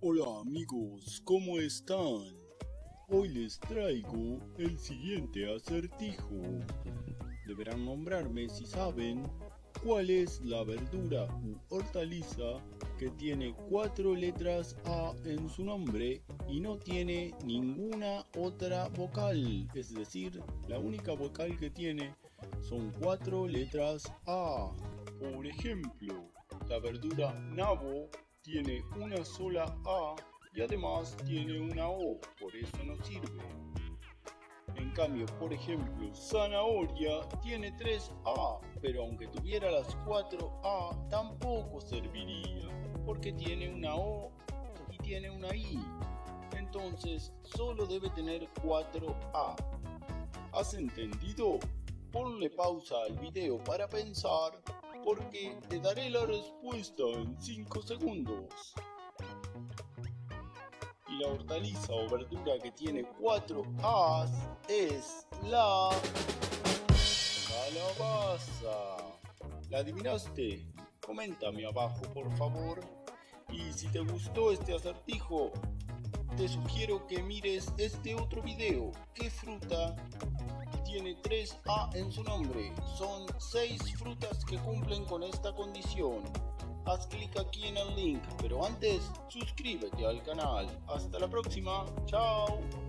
Hola amigos, ¿cómo están? Hoy les traigo el siguiente acertijo. Deberán nombrarme si saben cuál es la verdura u hortaliza que tiene 4 letras A en su nombre y no tiene ninguna otra vocal. Es decir, la única vocal que tiene son 4 letras A. Por ejemplo, la verdura nabo tiene una sola A y además tiene una O, por eso no sirve. En cambio, por ejemplo, zanahoria tiene 3 A, pero aunque tuviera las 4 A, tampoco serviría, porque tiene una O y tiene una I. Entonces, solo debe tener 4 A. ¿Has entendido? Ponle pausa al video para pensar, porque te daré la respuesta en 5 segundos. Y la hortaliza o verdura que tiene 4 A's es la calabaza. ¿La adivinaste? Coméntame abajo, por favor. Y si te gustó este acertijo, te sugiero que mires este otro video. ¿Qué fruta tiene 3 A en su nombre? Son 6 frutas que cumplen con esta condición. Haz clic aquí en el link, pero antes suscríbete al canal. Hasta la próxima, chao.